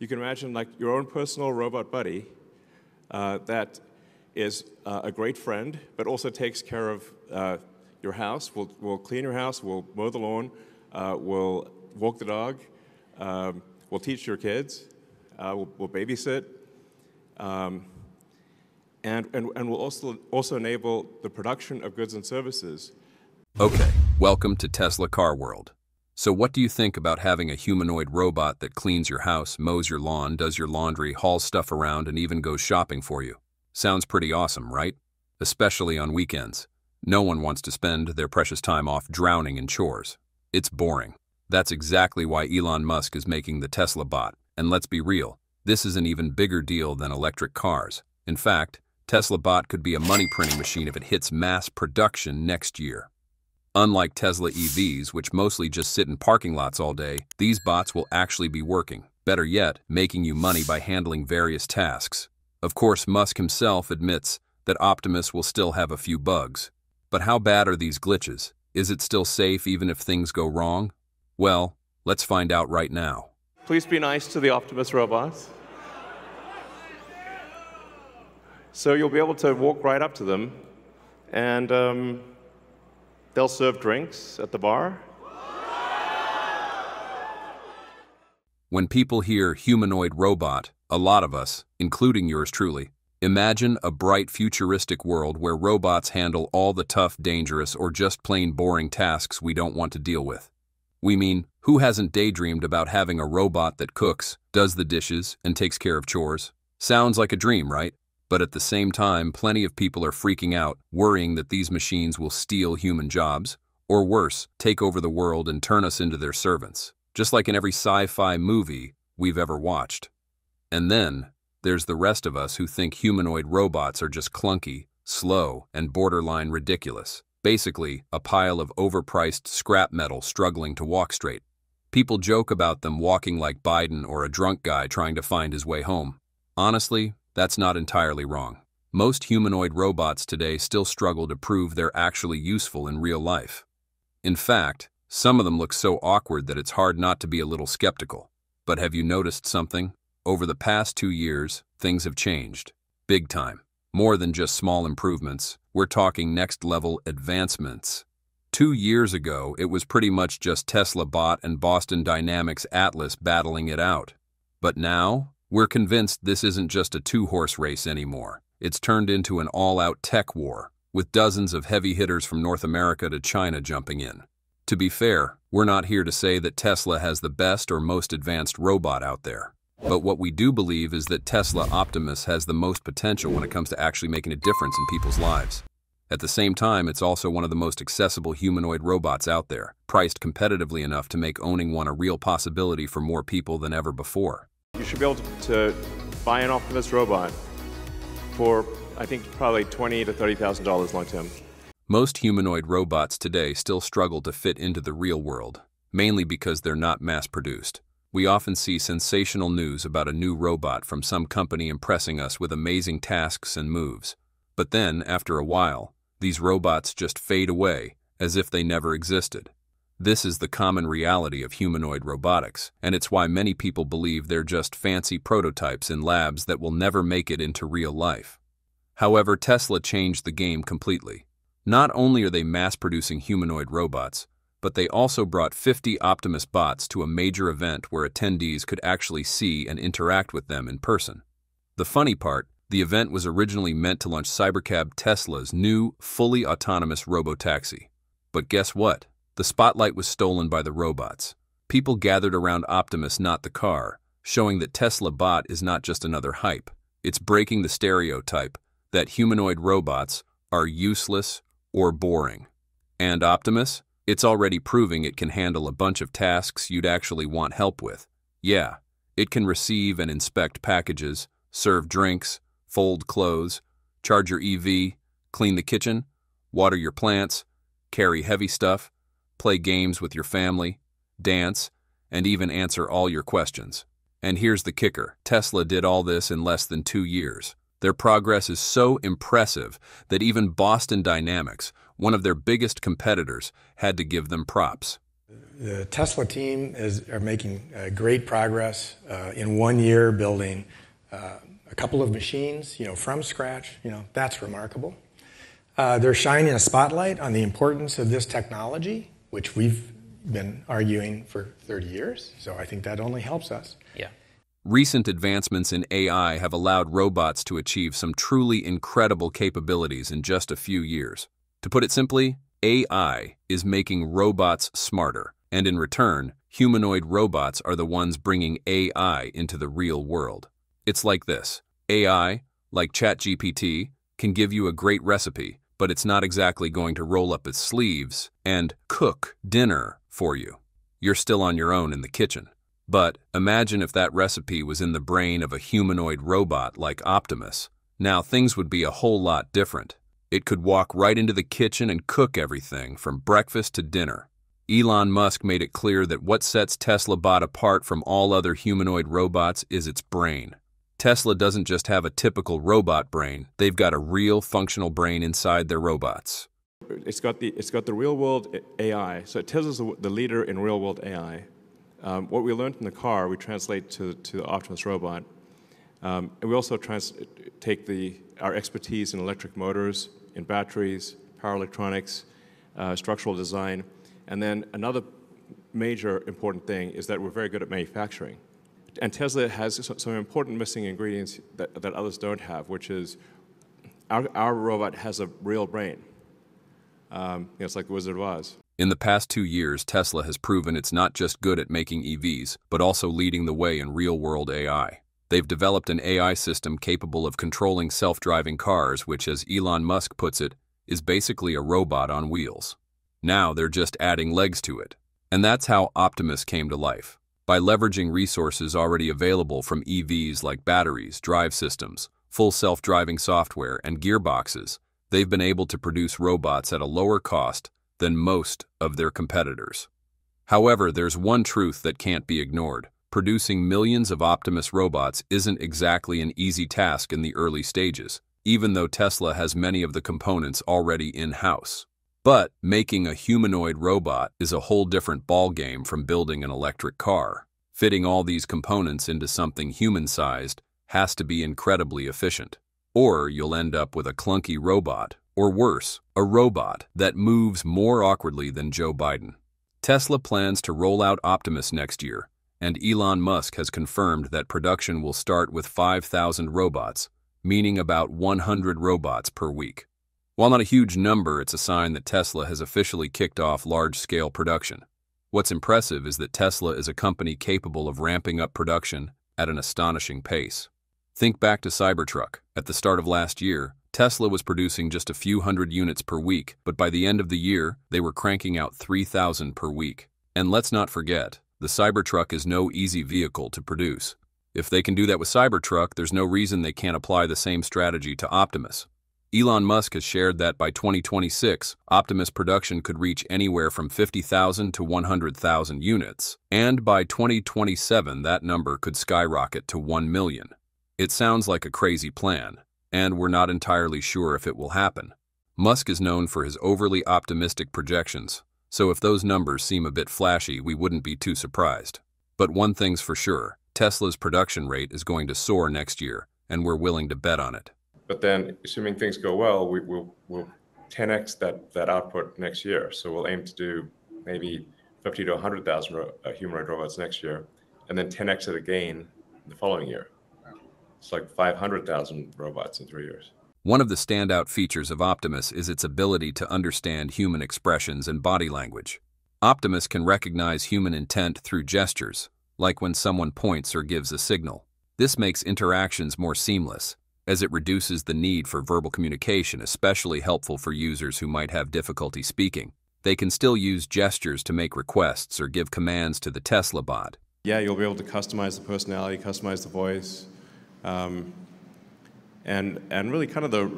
you can imagine like your own personal robot buddy that is a great friend, but also takes care of your house, will clean your house, will mow the lawn, will walk the dog, will teach your kids, will babysit, and will also enable the production of goods and services. Okay, welcome to Tesla Car World. So what do you think about having a humanoid robot that cleans your house, mows your lawn, does your laundry, hauls stuff around, and even goes shopping for you? Sounds pretty awesome, right? Especially on weekends. No one wants to spend their precious time off drowning in chores. It's boring. That's exactly why Elon Musk is making the Tesla Bot. And let's be real, this is an even bigger deal than electric cars. In fact, Tesla Bot could be a money printing machine if it hits mass production next year. Unlike Tesla EVs, which mostly just sit in parking lots all day, these bots will actually be working. Better yet, making you money by handling various tasks. Of course, Musk himself admits that Optimus will still have a few bugs. But how bad are these glitches? Is it still safe even if things go wrong? Well, let's find out right now. Please be nice to the Optimus robots. So you'll be able to walk right up to them, and they'll serve drinks at the bar. When people hear humanoid robot, a lot of us, including yours truly, imagine a bright futuristic world where robots handle all the tough, dangerous, or just plain boring tasks we don't want to deal with. We mean, who hasn't daydreamed about having a robot that cooks, does the dishes, and takes care of chores? Sounds like a dream, right? But at the same time, plenty of people are freaking out, worrying that these machines will steal human jobs, or worse, take over the world and turn us into their servants, just like in every sci-fi movie we've ever watched. And then, there's the rest of us who think humanoid robots are just clunky, slow, and borderline ridiculous. Basically, a pile of overpriced scrap metal struggling to walk straight. People joke about them walking like Biden or a drunk guy trying to find his way home. Honestly, that's not entirely wrong. Most humanoid robots today still struggle to prove they're actually useful in real life. In fact, some of them look so awkward that it's hard not to be a little skeptical. But have you noticed something? Over the past 2 years, things have changed. Big time. More than just small improvements, we're talking next-level advancements. 2 years ago, it was pretty much just Tesla Bot and Boston Dynamics Atlas battling it out. But now, we're convinced this isn't just a two-horse race anymore. It's turned into an all-out tech war, with dozens of heavy hitters from North America to China jumping in. To be fair, we're not here to say that Tesla has the best or most advanced robot out there. But what we do believe is that Tesla Optimus has the most potential when it comes to actually making a difference in people's lives. At the same time, it's also one of the most accessible humanoid robots out there, priced competitively enough to make owning one a real possibility for more people than ever before. You should be able to buy an Optimus robot for, I think, probably $20,000 to $30,000 long term. Most humanoid robots today still struggle to fit into the real world, mainly because they're not mass-produced. We often see sensational news about a new robot from some company impressing us with amazing tasks and moves. But then, after a while, these robots just fade away, as if they never existed. This is the common reality of humanoid robotics, and it's why many people believe they're just fancy prototypes in labs that will never make it into real life. However, Tesla changed the game completely. Not only are they mass-producing humanoid robots, but they also brought 50 Optimus bots to a major event where attendees could actually see and interact with them in person. The funny part, the event was originally meant to launch CyberCab, Tesla's new, fully autonomous Robotaxi. But guess what? The spotlight was stolen by the robots. People gathered around Optimus, not the car, showing that Tesla Bot is not just another hype. It's breaking the stereotype that humanoid robots are useless or boring. And Optimus? It's already proving it can handle a bunch of tasks you'd actually want help with. Yeah, it can receive and inspect packages, serve drinks, fold clothes, charge your EV, clean the kitchen, water your plants, carry heavy stuff, play games with your family, dance, and even answer all your questions. And here's the kicker. Tesla did all this in less than 2 years. Their progress is so impressive that even Boston Dynamics, one of their biggest competitors, had to give them props. The Tesla team are making great progress in 1 year building a couple of machines, from scratch. That's remarkable. They're shining a spotlight on the importance of this technology, which we've been arguing for 30 years. So I think that only helps us. Yeah. Recent advancements in AI have allowed robots to achieve some truly incredible capabilities in just a few years. To put it simply, AI is making robots smarter, and in return, humanoid robots are the ones bringing AI into the real world. It's like this. AI, like ChatGPT, can give you a great recipe, but it's not exactly going to roll up its sleeves and cook dinner for you. You're still on your own in the kitchen. But imagine if that recipe was in the brain of a humanoid robot like Optimus. Now things would be a whole lot different. It could walk right into the kitchen and cook everything from breakfast to dinner. Elon Musk made it clear that what sets Tesla Bot apart from all other humanoid robots is its brain. Tesla doesn't just have a typical robot brain, they've got a real functional brain inside their robots. It's got the real-world AI. So Tesla's the leader in real-world AI. What we learned in the car, we translate to the Optimus robot. And we also take our expertise in electric motors, in batteries, power electronics, structural design. And then another major important thing is that we're very good at manufacturing. And Tesla has some important missing ingredients that others don't have, which is our robot has a real brain. It's like the Wizard of Oz. In the past 2 years, Tesla has proven it's not just good at making EVs, but also leading the way in real-world AI. They've developed an AI system capable of controlling self-driving cars, which, as Elon Musk puts it, is basically a robot on wheels. Now they're just adding legs to it. And that's how Optimus came to life, by leveraging resources already available from EVs like batteries, drive systems, full self-driving software, and gearboxes. They've been able to produce robots at a lower cost than most of their competitors. However, there's one truth that can't be ignored. Producing millions of Optimus robots isn't exactly an easy task in the early stages, even though Tesla has many of the components already in-house. But making a humanoid robot is a whole different ballgame from building an electric car. Fitting all these components into something human-sized has to be incredibly efficient, or you'll end up with a clunky robot. Or worse, a robot that moves more awkwardly than Joe Biden. Tesla plans to roll out Optimus next year, and Elon Musk has confirmed that production will start with 5,000 robots, meaning about 100 robots per week. While not a huge number, it's a sign that Tesla has officially kicked off large-scale production. What's impressive is that Tesla is a company capable of ramping up production at an astonishing pace. Think back to Cybertruck. At the start of last year, Tesla was producing just a few hundred units per week, but by the end of the year, they were cranking out 3,000 per week. And let's not forget, the Cybertruck is no easy vehicle to produce. If they can do that with Cybertruck, there's no reason they can't apply the same strategy to Optimus. Elon Musk has shared that by 2026, Optimus production could reach anywhere from 50,000 to 100,000 units, and by 2027, that number could skyrocket to 1 million. It sounds like a crazy plan, and we're not entirely sure if it will happen. Musk is known for his overly optimistic projections, so if those numbers seem a bit flashy, we wouldn't be too surprised. But one thing's for sure, Tesla's production rate is going to soar next year, and we're willing to bet on it. But then, assuming things go well, we'll 10x that output next year. So we'll aim to do maybe 50 to 100,000 humanoid robots next year, and then 10x it again the following year. It's like 500,000 robots in 3 years. One of the standout features of Optimus is its ability to understand human expressions and body language. Optimus can recognize human intent through gestures, like when someone points or gives a signal. This makes interactions more seamless, as it reduces the need for verbal communication, especially helpful for users who might have difficulty speaking. They can still use gestures to make requests or give commands to the Tesla bot. Yeah, you'll be able to customize the personality, customize the voice. And really kind of the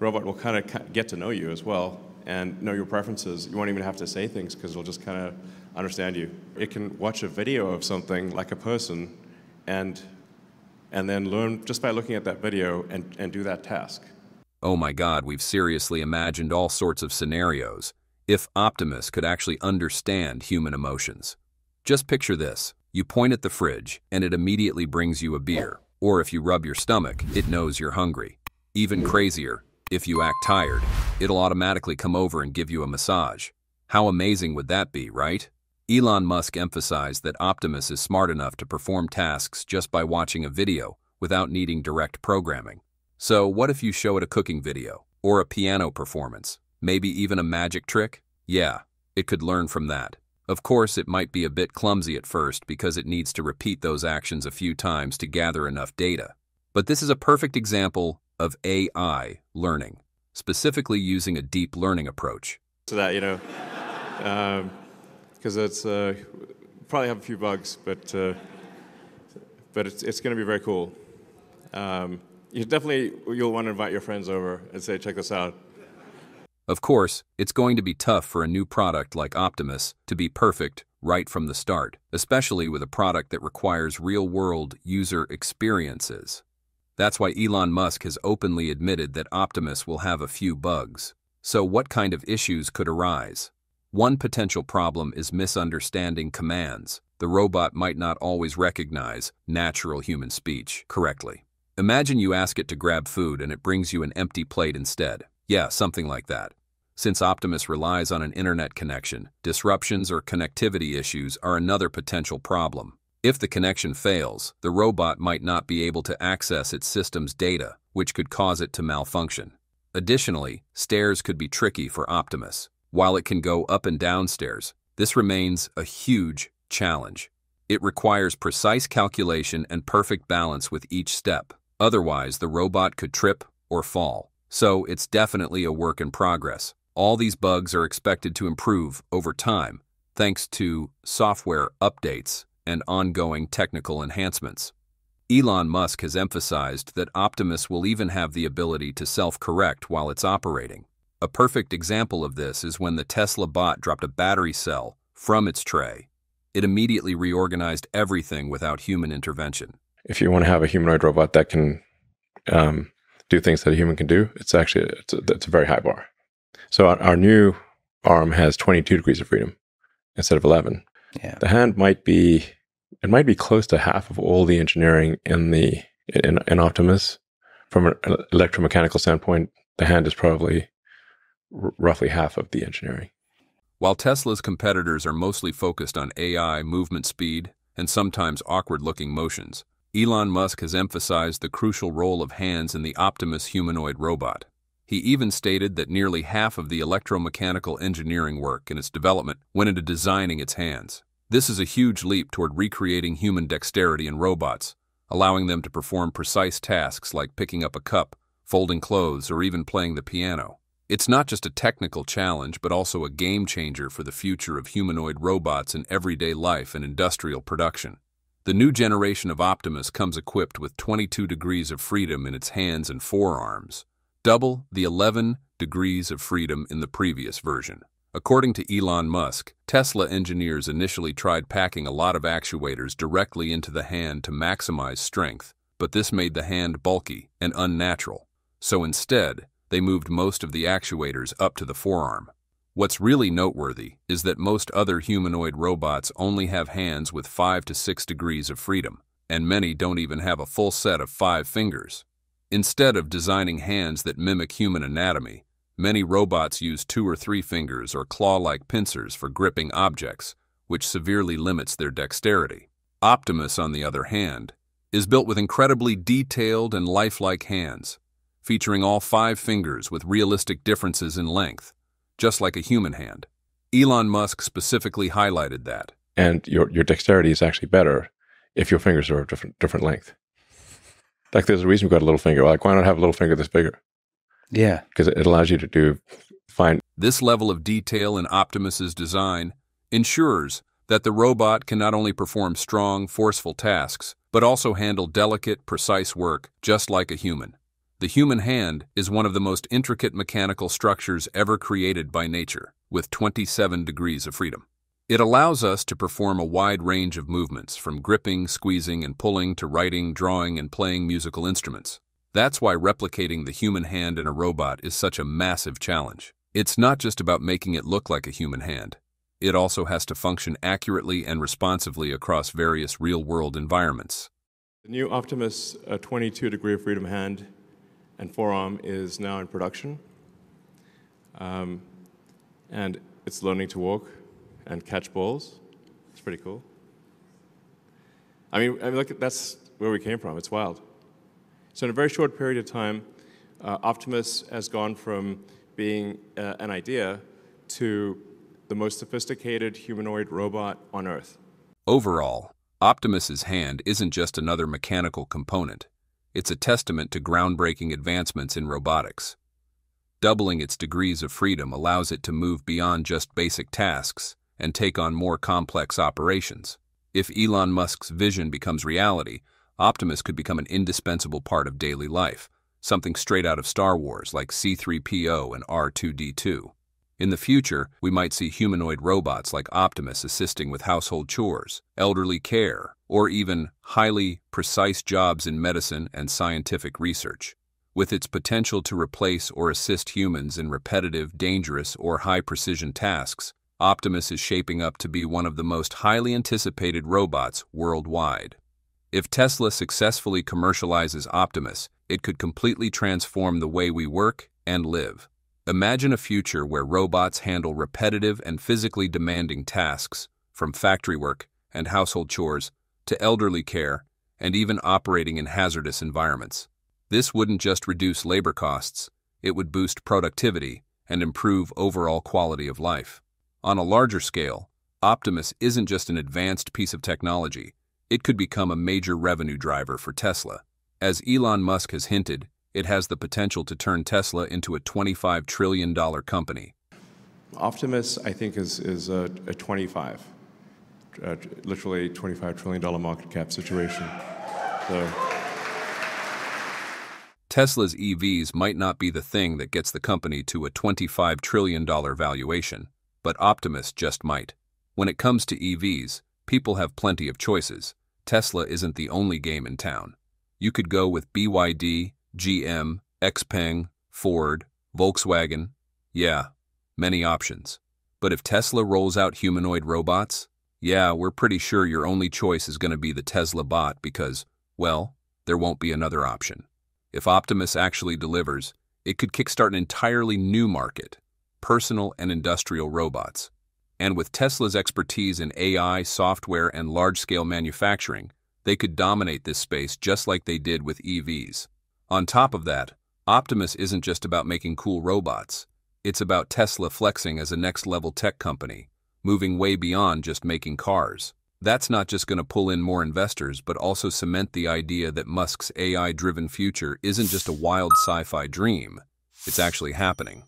robot will kind of get to know you as well and know your preferences. You won't even have to say things because it'll just kind of understand you. It can watch a video of something like a person and then learn just by looking at that video and do that task. Oh my God, we've seriously imagined all sorts of scenarios, if Optimus could actually understand human emotions. Just picture this. You point at the fridge, and it immediately brings you a beer. Or if you rub your stomach, it knows you're hungry. Even crazier, if you act tired, it'll automatically come over and give you a massage. How amazing would that be, right? Elon Musk emphasized that Optimus is smart enough to perform tasks just by watching a video without needing direct programming. So what if you show it a cooking video, or a piano performance, maybe even a magic trick? Yeah, it could learn from that. Of course, it might be a bit clumsy at first because it needs to repeat those actions a few times to gather enough data. But this is a perfect example of AI learning, specifically using a deep learning approach. To that, you know, because it's probably have a few bugs, but it's going to be very cool. You'll want to invite your friends over and say, check this out. Of course, it's going to be tough for a new product like Optimus to be perfect right from the start, especially with a product that requires real-world user experiences. That's why Elon Musk has openly admitted that Optimus will have a few bugs. So what kind of issues could arise? One potential problem is misunderstanding commands. The robot might not always recognize natural human speech correctly. Imagine you ask it to grab food and it brings you an empty plate instead. Yeah, something like that. Since Optimus relies on an internet connection, disruptions or connectivity issues are another potential problem. If the connection fails, the robot might not be able to access its system's data, which could cause it to malfunction. Additionally, stairs could be tricky for Optimus. While it can go up and down stairs, this remains a huge challenge. It requires precise calculation and perfect balance with each step. Otherwise, the robot could trip or fall. So it's definitely a work in progress. All these bugs are expected to improve over time, thanks to software updates and ongoing technical enhancements. Elon Musk has emphasized that Optimus will even have the ability to self-correct while it's operating. A perfect example of this is when the Tesla Bot dropped a battery cell from its tray. It immediately reorganized everything without human intervention. If you want to have a humanoid robot that can do things that a human can do, it's a very high bar. So our new arm has 22 degrees of freedom instead of 11. Yeah. The hand might be close to half of all the engineering in Optimus. From an electromechanical standpoint, the hand is probably roughly half of the engineering. While Tesla's competitors are mostly focused on AI, movement speed, and sometimes awkward-looking motions, Elon Musk has emphasized the crucial role of hands in the Optimus humanoid robot. He even stated that nearly half of the electromechanical engineering work in its development went into designing its hands. This is a huge leap toward recreating human dexterity in robots, allowing them to perform precise tasks like picking up a cup, folding clothes, or even playing the piano. It's not just a technical challenge, but also a game-changer for the future of humanoid robots in everyday life and industrial production. The new generation of Optimus comes equipped with 22 degrees of freedom in its hands and forearms, double the 11 degrees of freedom in the previous version. According to Elon Musk, Tesla engineers initially tried packing a lot of actuators directly into the hand to maximize strength, but this made the hand bulky and unnatural. So instead, they moved most of the actuators up to the forearm. What's really noteworthy is that most other humanoid robots only have hands with 5 to 6 degrees of freedom, and many don't even have a full set of 5 fingers. Instead of designing hands that mimic human anatomy, many robots use 2 or 3 fingers or claw-like pincers for gripping objects, which severely limits their dexterity. Optimus, on the other hand, is built with incredibly detailed and lifelike hands, featuring all 5 fingers with realistic differences in length, just like a human hand. Elon Musk specifically highlighted that. And your dexterity is actually better if your fingers are of different length. Like, there's a reason we've got a little finger. Like, why not have a little finger this bigger? Yeah. Because it allows you to do fine. This level of detail in Optimus's design ensures that the robot can not only perform strong, forceful tasks, but also handle delicate, precise work just like a human. The human hand is one of the most intricate mechanical structures ever created by nature, with 27 degrees of freedom. It allows us to perform a wide range of movements, from gripping, squeezing, and pulling to writing, drawing, and playing musical instruments. That's why replicating the human hand in a robot is such a massive challenge. It's not just about making it look like a human hand. It also has to function accurately and responsively across various real-world environments. The new Optimus 22 degree of freedom hand and forearm is now in production. And it's learning to walk and catch balls. It's pretty cool. I mean, look, that's where we came from. It's wild. So in a very short period of time, Optimus has gone from being an idea to the most sophisticated humanoid robot on Earth. Overall, Optimus's hand isn't just another mechanical component. It's a testament to groundbreaking advancements in robotics. Doubling its degrees of freedom allows it to move beyond just basic tasks and take on more complex operations. If Elon Musk's vision becomes reality, Optimus could become an indispensable part of daily life, something straight out of Star Wars like C-3PO and R2-D2. In the future, we might see humanoid robots like Optimus assisting with household chores, elderly care, or even highly precise jobs in medicine and scientific research. With its potential to replace or assist humans in repetitive, dangerous, or high-precision tasks, Optimus is shaping up to be one of the most highly anticipated robots worldwide. If Tesla successfully commercializes Optimus, it could completely transform the way we work and live. Imagine a future where robots handle repetitive and physically demanding tasks, from factory work and household chores to elderly care and even operating in hazardous environments. This wouldn't just reduce labor costs, it would boost productivity and improve overall quality of life. On a larger scale, Optimus isn't just an advanced piece of technology, it could become a major revenue driver for Tesla. As Elon Musk has hinted, it has the potential to turn Tesla into a $25 trillion company. Optimus, I think, is a 25, literally $25 trillion market cap situation. So. Tesla's EVs might not be the thing that gets the company to a $25 trillion valuation, but Optimus just might. When it comes to EVs, people have plenty of choices. Tesla isn't the only game in town. You could go with BYD, GM, XPeng, Ford, Volkswagen. Yeah, many options. But if Tesla rolls out humanoid robots, yeah, we're pretty sure your only choice is going to be the Tesla Bot because, well, there won't be another option. If Optimus actually delivers, it could kickstart an entirely new market, personal and industrial robots. And with Tesla's expertise in AI, software, and large-scale manufacturing, they could dominate this space just like they did with EVs. On top of that, Optimus isn't just about making cool robots. It's about Tesla flexing as a next-level tech company, moving way beyond just making cars. That's not just going to pull in more investors, but also cement the idea that Musk's AI-driven future isn't just a wild sci-fi dream. It's actually happening.